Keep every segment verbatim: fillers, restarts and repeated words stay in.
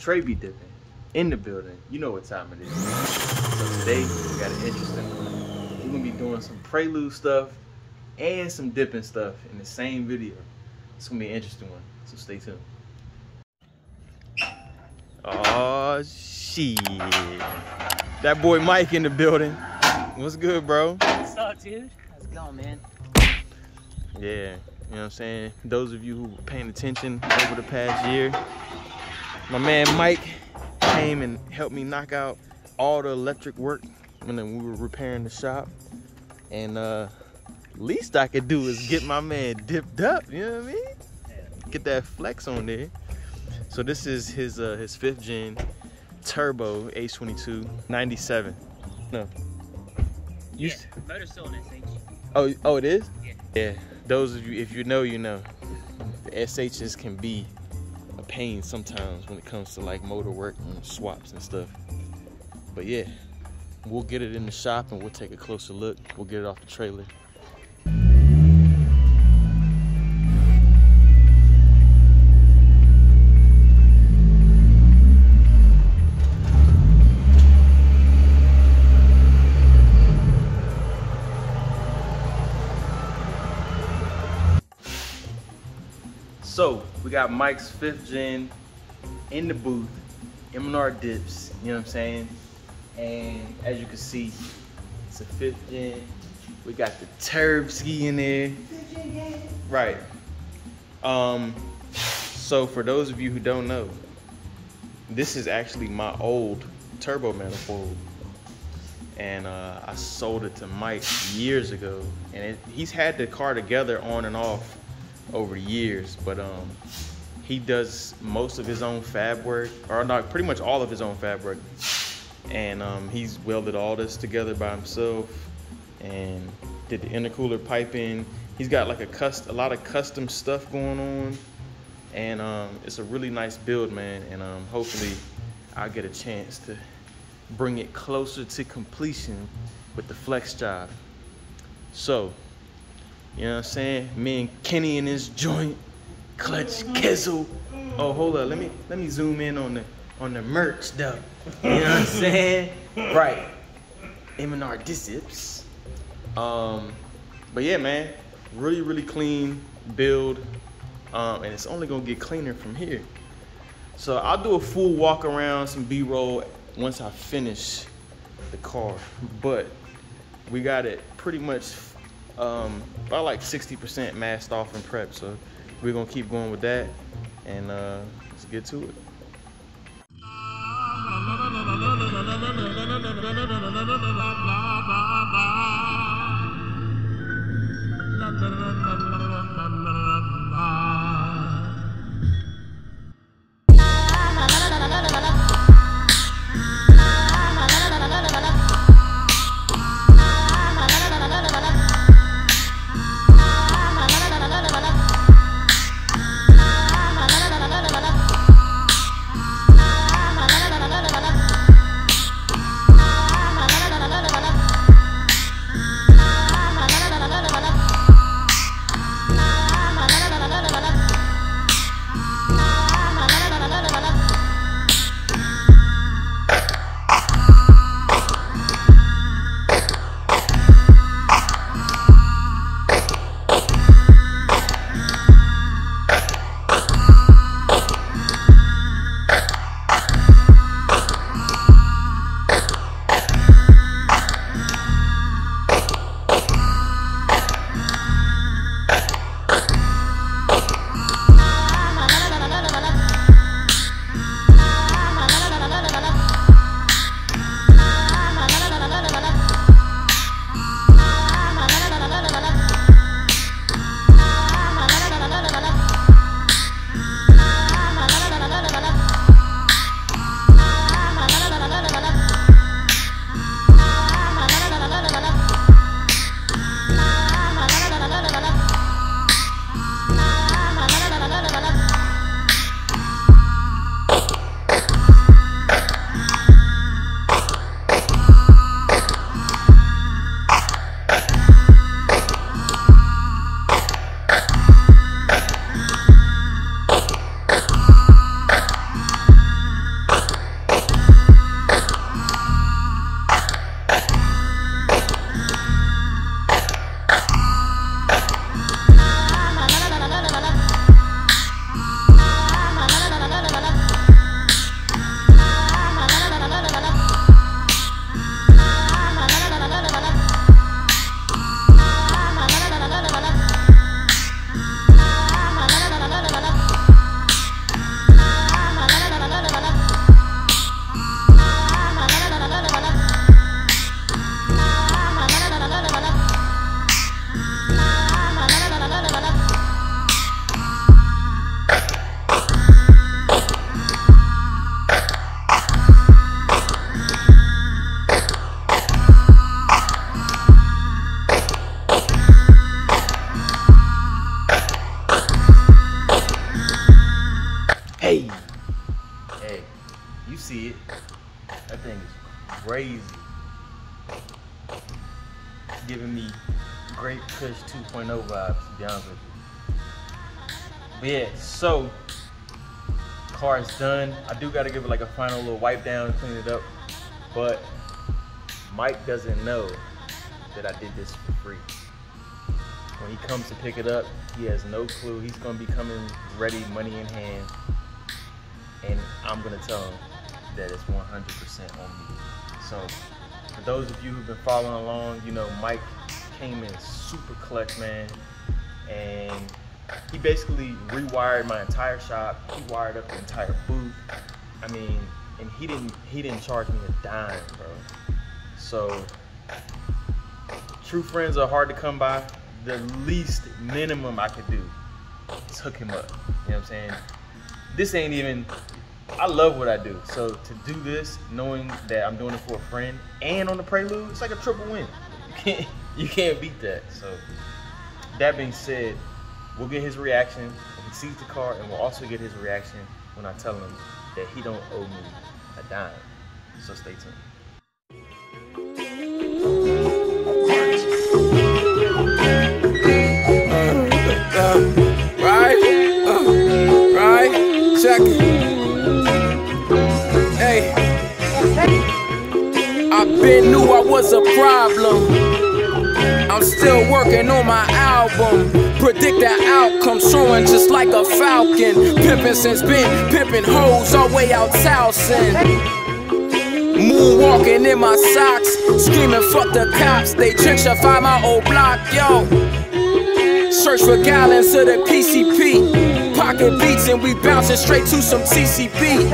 Trey be dipping in the building. You know what time it is. So today we got an interesting one. We're gonna be doing some prelude stuff and some dipping stuff in the same video. It's gonna be an interesting one. So stay tuned. Oh shit! That boy Mike in the building. What's good, bro? What's up, dude? How's it going, man? Yeah, you know what I'm saying? Those of you who were paying attention over the past year, my man Mike came and helped me knock out all the electric work when we were repairing the shop. And uh, least I could do is get my man dipped up, you know what I mean? Get that flex on there. So this is his uh, his fifth gen turbo H twenty-two ninety-seven. No. You yeah, motor's still in it, ain't you? Oh, oh, it is? Yeah. Yeah. Those of you, if you know, you know, the S Hs can be a pain sometimes when it comes to like motor work and swaps and stuff. But yeah, we'll get it in the shop and we'll take a closer look. We'll get it off the trailer. So we got Mike's fifth gen in the booth, M and R dips, you know what I'm saying? And as you can see, it's a fifth gen. We got the turb ski in there. Right. Um, so for those of you who don't know, this is actually my old turbo manifold. And uh, I sold it to Mike years ago. And it, he's had the car together on and off over the years, but um he does most of his own fab work, or not, pretty much all of his own fab work, and um he's welded all this together by himself and did the intercooler piping. He's got like a cust a lot of custom stuff going on, and um it's a really nice build, man. And um hopefully I'll get a chance to bring it closer to completion with the flex job. So you know what I'm saying? Me and Kenny in this joint, Clutch Kizzle. Oh, hold up, let me let me zoom in on the on the merch though. You know what I'm saying? Right. M and R dips. Um, but yeah, man, really really clean build, um, and it's only gonna get cleaner from here. So I'll do a full walk around, some B-roll once I finish the car. But we got it pretty much. Um, about like sixty percent masked off and prep, so we're gonna keep going with that, and uh, let's get to it. Hey. Hey, you see it. That thing is crazy. It's giving me great push two point oh vibes, to be honest with you. But yeah, so, car is done. I do gotta give it like a final little wipe down, clean it up. But Mike doesn't know that I did this for free. When he comes to pick it up, he has no clue. He's gonna be coming ready, money in hand, and I'm gonna tell him that it's one hundred percent on me. So for those of you who've been following along, you know Mike came in super clutch, man, and he basically rewired my entire shop. He wired up the entire booth. I mean, and he didn't he didn't charge me a dime, bro. So true friends are hard to come by. The least minimum I could do is hook him up. You know what I'm saying? This ain't even, I love what I do. So to do this, knowing that I'm doing it for a friend and on the Prelude, it's like a triple win. You can't, you can't beat that. So that being said, we'll get his reaction when he sees the car, and we'll also get his reaction when I tell him that he don't owe me a dime. So stay tuned. Knew I was a problem. I'm still working on my album. Predict the outcome, soaring just like a falcon. Pimpin' since been pimpin' hoes all way out Towson. Moonwalking in my socks, screaming fuck the cops. They gentrify my old block, yo. Search for gallons of the P C P. Pocket beats and we bouncing straight to some T C B.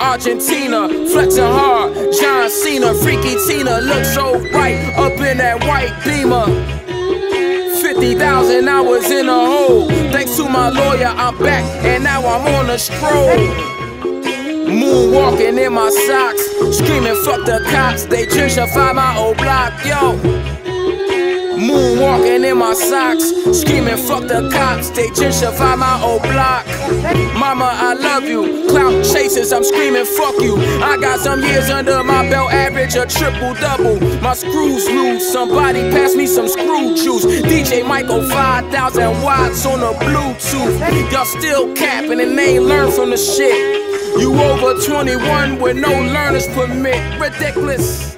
Argentina, flexing hard, John Cena, Freaky Tina, look so right up in that white Beamer. fifty thousand hours in a hole, thanks to my lawyer I'm back and now I'm on a stroll. Moonwalking in my socks, screaming fuck the cops, they gentrify my old block, yo. Moonwalking in my socks, screaming fuck the cops, they gentrify my old block. Mama, I love you, clout chasers, I'm screaming fuck you. I got some years under my belt, average a triple-double. My screws loose, somebody pass me some screw juice. D J Michael, five thousand watts on the Bluetooth. Y'all still capping and they ain't learn from the shit. You over twenty-one with no learner's permit, ridiculous.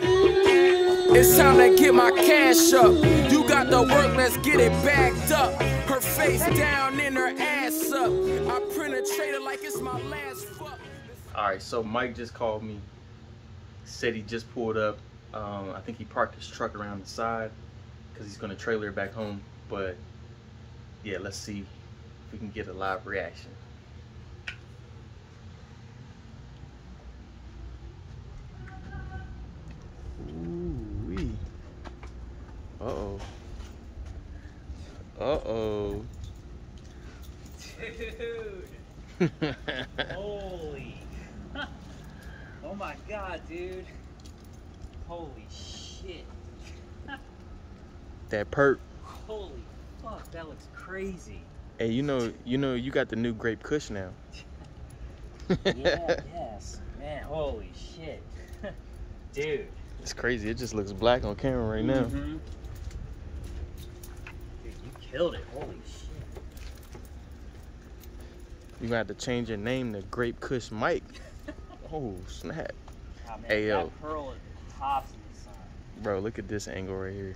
It's time to get my cash up. You got the work, let's get it backed up. Her face down and her ass up. I penetrated like it's my last fuck. Alright, so Mike just called me. Said he just pulled up. Um, I think he parked his truck around the side because he's going to trailer it back home. But yeah, let's see if we can get a live reaction. Uh-oh. Uh-oh. Dude. Holy. Oh my god, dude. Holy shit. That perk. Holy fuck, that looks crazy. Hey, you know, you know you got the new grape kush now. Yeah, yes. Man, holy shit. Dude. It's crazy. It just looks black on camera right now. Mm-hmm. Killed it, holy shit. You're gonna have to change your name to Grape Kush Mike. Oh, snap. Oh, man, hey, yo. That pearl is tops in the sun. Bro, look at this angle right here.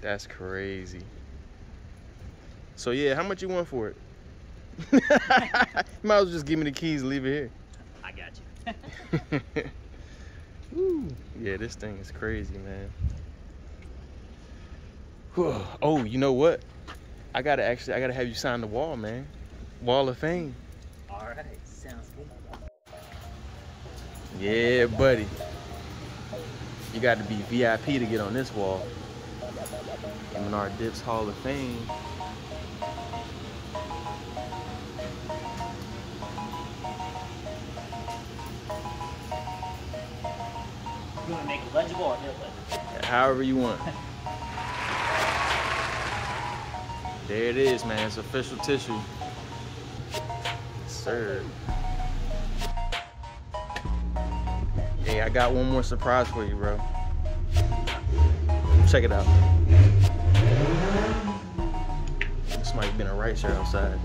That's crazy. So, yeah, how much you want for it? You might as well just give me the keys and leave it here. I got you. Woo. Yeah, this thing is crazy, man. Oh, you know what? I gotta actually, I gotta have you sign the wall, man. Wall of Fame. All right, sounds good. Yeah, buddy. You got to be V I P to get on this wall. M and R Dips Hall of Fame. You wanna make it legible or illegible? However you want. There it is, man. It's official tissue. Yes, sir. Hey, I got one more surprise for you, bro. Check it out. This might have been a right shirt outside.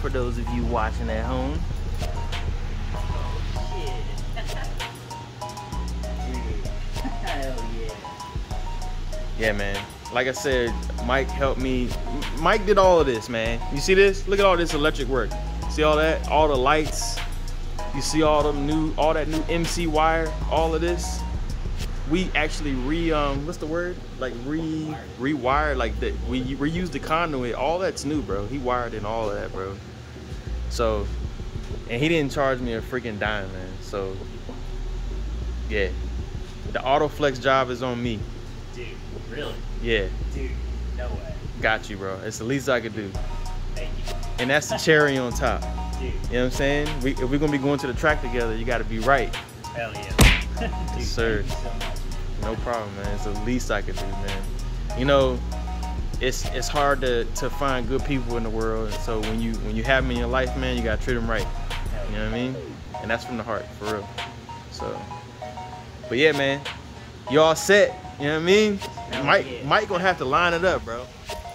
For those of you watching at home. Oh, shit. Hell yeah. Yeah, man. Like I said, Mike helped me. Mike did all of this, man. You see this? Look at all this electric work. See all that? All the lights. You see all them new, all that new M C wire. All of this. We actually re, um, what's the word? Like re, rewired. Like that. We reused the conduit. All that's new, bro. He wired in all of that, bro. So, and he didn't charge me a freaking dime, man. So, yeah. The autoflex job is on me. Dude, really? Yeah. Dude, no way. Got you, bro. It's the least I could do. Thank you. And that's the cherry on top. Dude. You know what I'm saying? We, if we're gonna be going to the track together, you gotta be right. Hell yeah. Dude, sir. Thank you so much. No problem, man. It's the least I could do, man. You know, it's it's hard to, to find good people in the world. So when you when you have them in your life, man, you gotta treat them right. You know what I mean? And that's from the heart, for real. So, but yeah, man, you all set. You know what I mean? Mike, Mike gonna have to line it up, bro.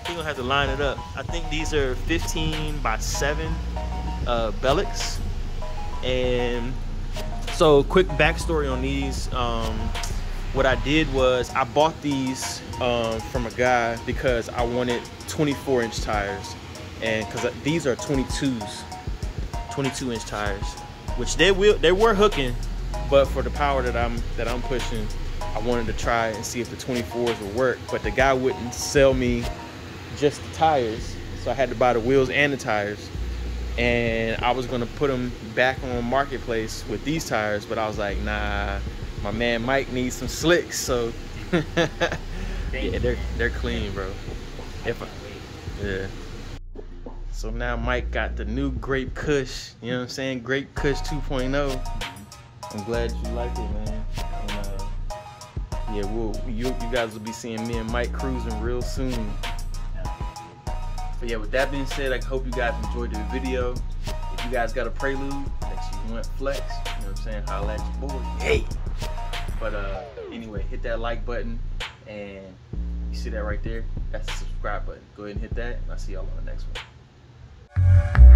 He gonna have to line it up. I think these are fifteen by seven uh, Bellix. And so, quick backstory on these. Um, what I did was I bought these um, from a guy because I wanted twenty-four inch tires, and because these are twenty-twos, twenty-two inch tires, which they will they were hooking, but for the power that I'm that I'm pushing. I wanted to try and see if the twenty-fours would work, but the guy wouldn't sell me just the tires, so I had to buy the wheels and the tires. And I was gonna put them back on Marketplace with these tires, but I was like, nah, my man Mike needs some slicks. So yeah, they're they're clean, bro. If I, yeah. So now Mike got the new Grape Kush. You know what I'm saying? Grape Kush two point oh. I'm glad you liked it, man. And, uh, yeah, we'll, you, you guys will be seeing me and Mike cruising real soon. But yeah, with that being said, I hope you guys enjoyed the video. If you guys got a Prelude that you want flex, you know what I'm saying, holla at your boy. Hey! But uh, anyway, hit that like button, and you see that right there? That's the subscribe button. Go ahead and hit that, and I'll see y'all on the next one.